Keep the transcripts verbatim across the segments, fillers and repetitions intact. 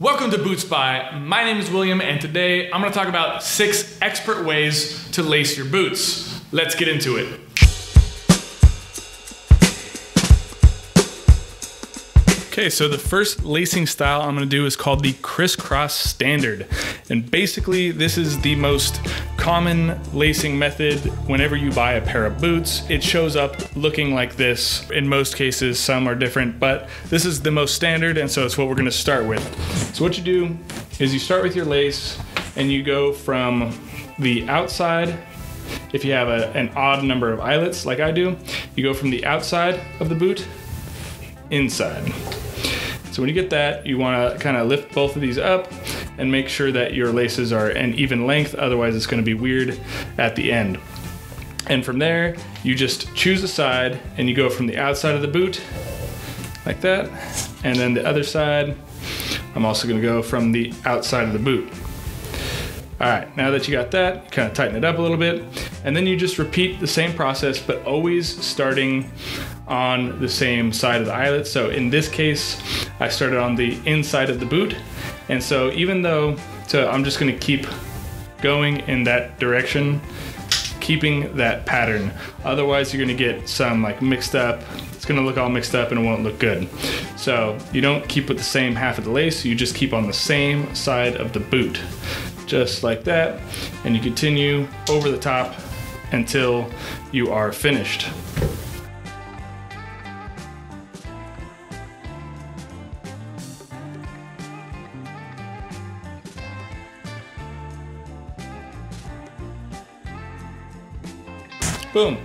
Welcome to BootSpy. My name is William, and today I'm gonna talk about six expert ways to lace your boots. Let's get into it. Okay, so the first lacing style I'm gonna do is called the crisscross standard. And basically, this is the most common lacing method whenever you buy a pair of boots. It shows up looking like this. In most cases, some are different, but this is the most standard, and so it's what we're gonna start with. So what you do is you start with your lace and you go from the outside. If you have a, an odd number of eyelets like I do, you go from the outside of the boot inside. So when you get that, you wanna kinda lift both of these up and make sure that your laces are an even length, otherwise it's gonna be weird at the end. And from there, you just choose a side and you go from the outside of the boot like that, and then the other side, I'm also gonna go from the outside of the boot. All right, now that you got that, you kinda tighten it up a little bit, and then you just repeat the same process, but always starting on the same side of the eyelet. So in this case, I started on the inside of the boot. And so even though, so I'm just gonna keep going in that direction, keeping that pattern. Otherwise you're gonna get some like mixed up, it's gonna look all mixed up and it won't look good. So you don't keep with the same half of the lace, you just keep on the same side of the boot, just like that. And you continue over the top until you are finished. Boom.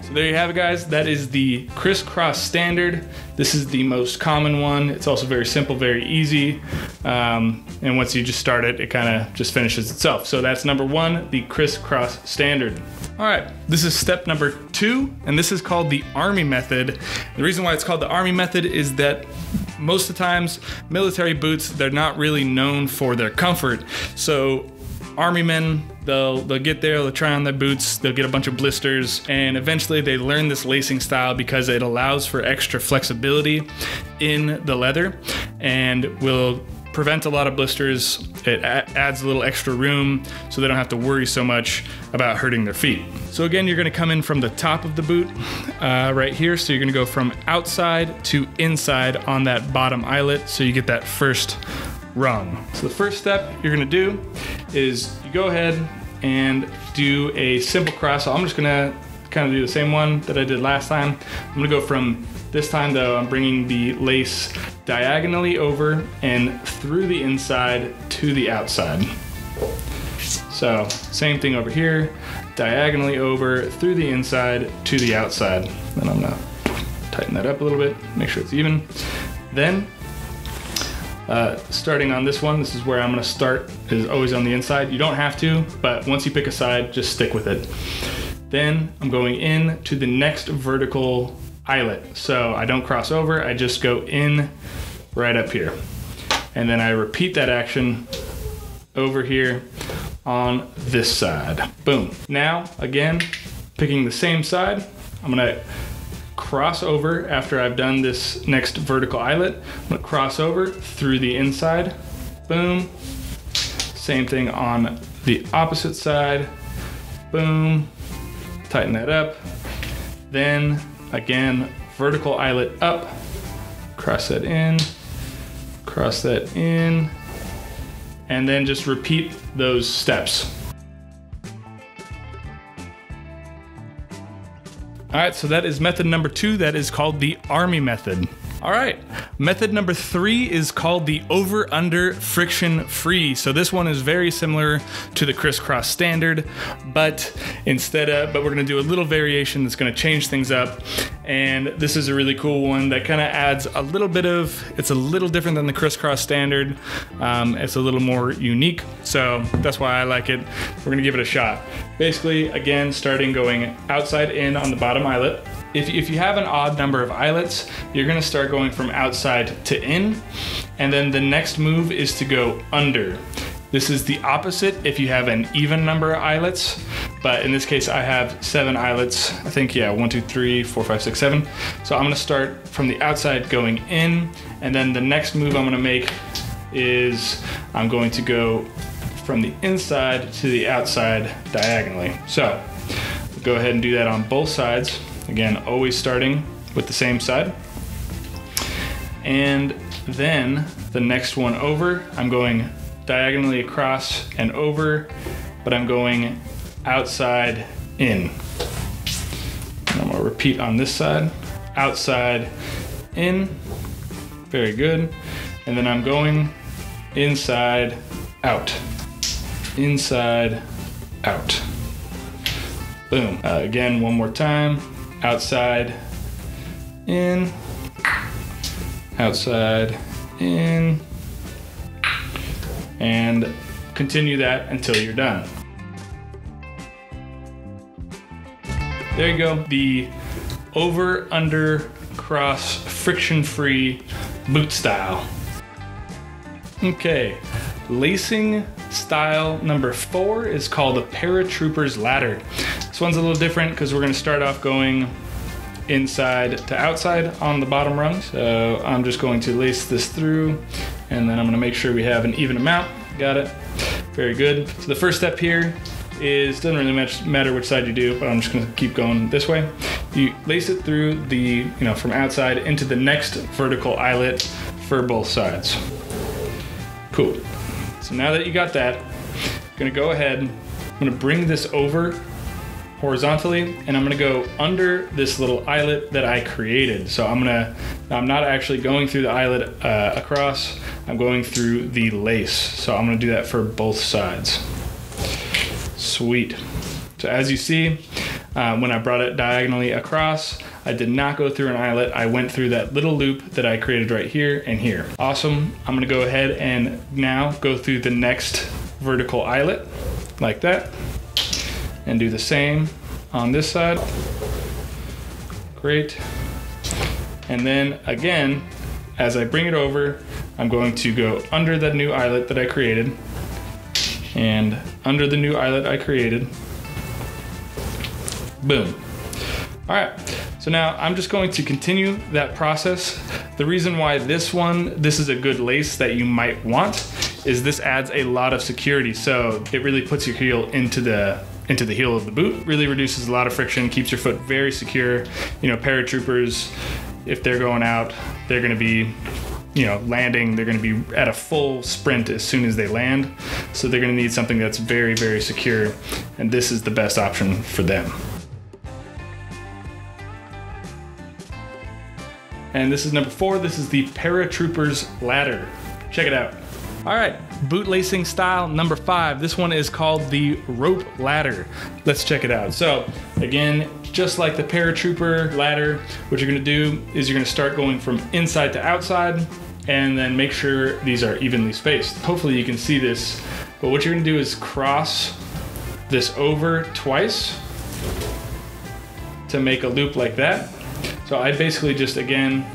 So there you have it, guys. That is the crisscross standard. This is the most common one. It's also very simple, very easy. Um, and once you just start it, it kind of just finishes itself. So that's number one, the crisscross standard. All right, this is step number two, and this is called the army method. The reason why it's called the army method is that most of the times, military boots, they're not really known for their comfort. So army men, they'll, they'll get there, they'll try on their boots, they'll get a bunch of blisters, and eventually they learn this lacing style because it allows for extra flexibility in the leather and will prevent a lot of blisters. It adds a little extra room so they don't have to worry so much about hurting their feet. So again, you're gonna come in from the top of the boot uh, right here. So you're gonna go from outside to inside on that bottom eyelet so you get that first rung. So the first step you're gonna do is you go ahead and do a simple cross. So I'm just gonna kind of do the same one that I did last time. I'm gonna go from this time though, I'm bringing the lace diagonally over and through the inside to the outside. So same thing over here, diagonally over through the inside to the outside. Then I'm gonna tighten that up a little bit, make sure it's even. Then Uh, starting on this one, this is where I'm gonna start, is always on the inside. You don't have to, but once you pick a side, just stick with it. Then I'm going in to the next vertical eyelet. So I don't cross over, I just go in right up here. And then I repeat that action over here on this side. Boom. Now, again, picking the same side, I'm gonna cross over after I've done this next vertical eyelet. I'm gonna cross over through the inside, boom. Same thing on the opposite side, boom. Tighten that up. Then again, vertical eyelet up, cross that in, cross that in, and then just repeat those steps. All right, so that is method number two. That is called the army method. All right, method number three is called the over-under friction free. So this one is very similar to the crisscross standard, but instead of, but we're gonna do a little variation that's gonna change things up. And this is a really cool one that kind of adds a little bit of, it's a little different than the crisscross standard. Um, it's a little more unique. So that's why I like it. We're gonna give it a shot. Basically, again, starting going outside in on the bottom eyelet. If, if you have an odd number of eyelets, you're gonna start going from outside to in, and then the next move is to go under. This is the opposite if you have an even number of eyelets, but in this case I have seven eyelets. I think, yeah, one, two, three, four, five, six, seven. So I'm gonna start from the outside going in, and then the next move I'm gonna make is I'm going to go from the inside to the outside diagonally. So we'll go ahead and do that on both sides. Again, always starting with the same side. And then the next one over, I'm going diagonally across and over, but I'm going outside in. And I'm gonna repeat on this side, outside in, very good. And then I'm going inside out, inside out. Boom. Uh, again, one more time, outside in, outside in, and continue that until you're done. There you go. The over, under, cross, friction-free boot style. Okay, lacing style number four is called a paratrooper's ladder. This one's a little different because we're gonna start off going inside to outside on the bottom rung. So I'm just going to lace this through, and then I'm gonna make sure we have an even amount. Got it? Very good. So the first step here is, doesn't really much matter which side you do, but I'm just gonna keep going this way. You lace it through the, you know, from outside into the next vertical eyelet for both sides. Cool. So now that you got that, I'm gonna go ahead, I'm gonna bring this over horizontally, and I'm gonna go under this little eyelet that I created. So I'm gonna, I'm not actually going through the eyelet uh, across, I'm going through the lace. So I'm gonna do that for both sides. Sweet. So as you see, uh, when I brought it diagonally across, I did not go through an eyelet. I went through that little loop that I created right here and here. Awesome. I'm gonna go ahead and now go through the next vertical eyelet like that, and do the same on this side. Great. And then again, as I bring it over, I'm going to go under that new eyelet that I created, and under the new eyelet I created. Boom. All right, so now I'm just going to continue that process. The reason why this one, this is a good lace that you might want, is this adds a lot of security. So it really puts your heel into the into the heel of the boot, really reduces a lot of friction, keeps your foot very secure. You know, paratroopers, if they're going out, they're gonna be, you know, landing, they're gonna be at a full sprint as soon as they land. So they're gonna need something that's very, very secure. And this is the best option for them. And this is number four, this is the paratrooper's ladder. Check it out. All right, boot lacing style number five. This one is called the rope ladder. Let's check it out. So again, just like the paratrooper ladder, what you're gonna do is you're gonna start going from inside to outside, and then make sure these are evenly spaced. Hopefully you can see this, but what you're gonna do is cross this over twice to make a loop like that. So I basically just, again,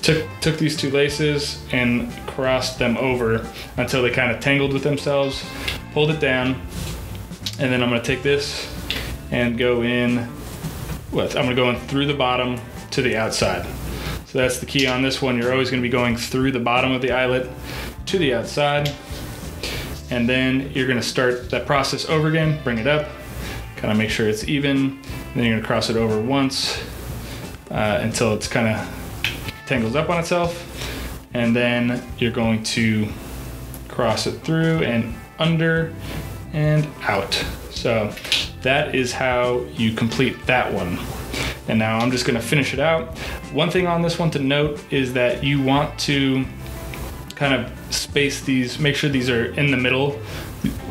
Took, took these two laces and crossed them over until they kind of tangled with themselves, pulled it down, and then I'm gonna take this and go in with, I'm gonna go in through the bottom to the outside. So that's the key on this one. You're always gonna be going through the bottom of the eyelet to the outside, and then you're gonna start that process over again, bring it up, kind of make sure it's even, then you're gonna cross it over once uh, until it's kind of tangles up on itself, and then you're going to cross it through and under and out. So that is how you complete that one. And now I'm just gonna finish it out. One thing on this one to note is that you want to kind of space these, make sure these are in the middle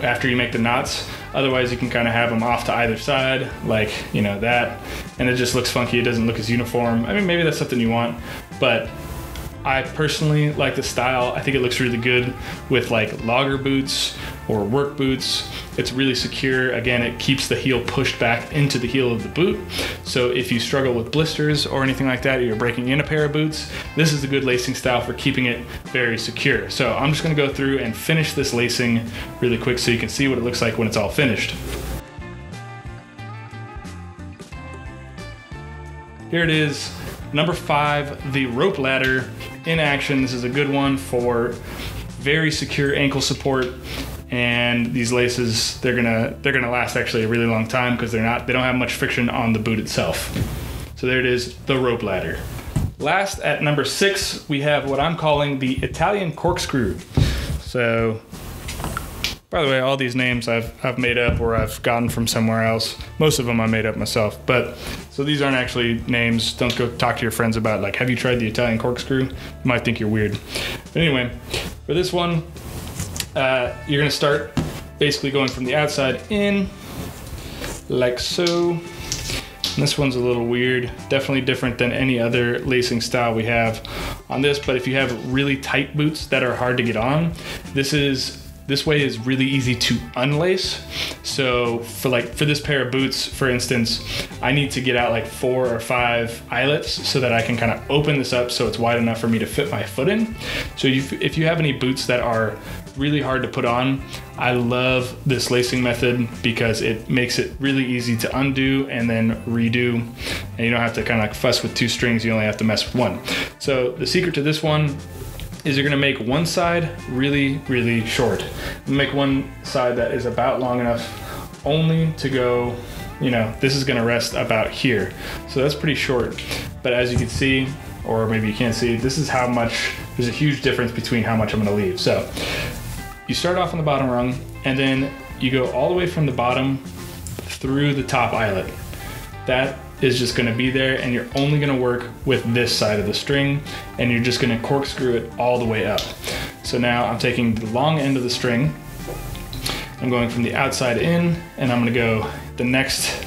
after you make the knots. Otherwise you can kind of have them off to either side, like, you know, that, and it just looks funky. It doesn't look as uniform. I mean, maybe that's something you want, but I personally like the style. I think it looks really good with like logger boots or work boots. It's really secure. Again, it keeps the heel pushed back into the heel of the boot. So if you struggle with blisters or anything like that, or you're breaking in a pair of boots, this is a good lacing style for keeping it very secure. So I'm just gonna go through and finish this lacing really quick so you can see what it looks like when it's all finished. Here it is, number five, the rope ladder in action. This is a good one for very secure ankle support, and these laces, they're gonna they're gonna last actually a really long time because they're not they don't have much friction on the boot itself. So there it is, the rope ladder. Last, at number six, we have what I'm calling the Italian corkscrew. So, by the way, all these names I've, I've made up or I've gotten from somewhere else. Most of them I made up myself. But, so these aren't actually names. Don't go talk to your friends about, like, have you tried the Italian corkscrew? You might think you're weird. But anyway, for this one, uh, you're gonna start basically going from the outside in, like so. This one's a little weird, definitely different than any other lacing style we have on this, but if you have really tight boots that are hard to get on, this is this way is really easy to unlace. So for like for this pair of boots, for instance, I need to get out like four or five eyelets so that I can kind of open this up so it's wide enough for me to fit my foot in. So you, if you have any boots that are really hard to put on, I love this lacing method because it makes it really easy to undo and then redo, and you don't have to kind of like fuss with two strings, you only have to mess with one. So the secret to this one is you're gonna make one side really, really short. Make one side that is about long enough only to go, you know, this is gonna rest about here. So that's pretty short, but as you can see, or maybe you can't see, this is how much, there's a huge difference between how much I'm gonna leave. So, you start off on the bottom rung, and then you go all the way from the bottom through the top eyelet. That is just gonna be there, and you're only gonna work with this side of the string, and you're just gonna corkscrew it all the way up. So now I'm taking the long end of the string, I'm going from the outside in, and I'm gonna go the next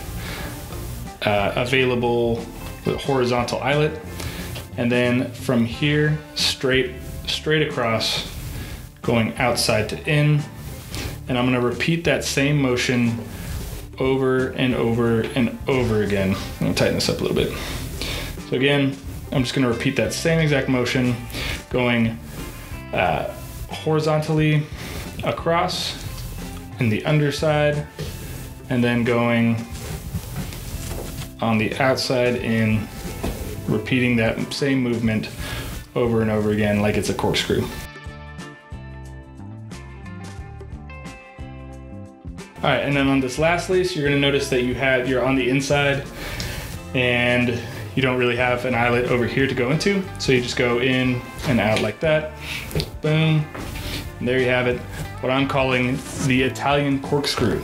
uh, available horizontal eyelet, and then from here, straight, straight across, going outside to in, and I'm gonna repeat that same motion over and over and over again. I'm gonna tighten this up a little bit. So again, I'm just gonna repeat that same exact motion, going uh, horizontally across in the underside, and then going on the outside in, repeating that same movement over and over again like it's a corkscrew. All right, and then on this last lace, you're gonna notice that you have, you're on the inside and you don't really have an eyelet over here to go into. So you just go in and out like that. Boom, and there you have it. What I'm calling the Italian corkscrew.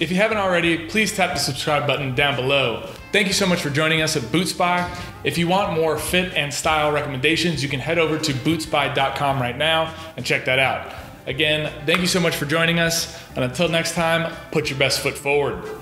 If you haven't already, please tap the subscribe button down below. Thank you so much for joining us at BootSpy. If you want more fit and style recommendations, you can head over to bootspy dot com right now and check that out. Again, thank you so much for joining us, and until next time, put your best foot forward.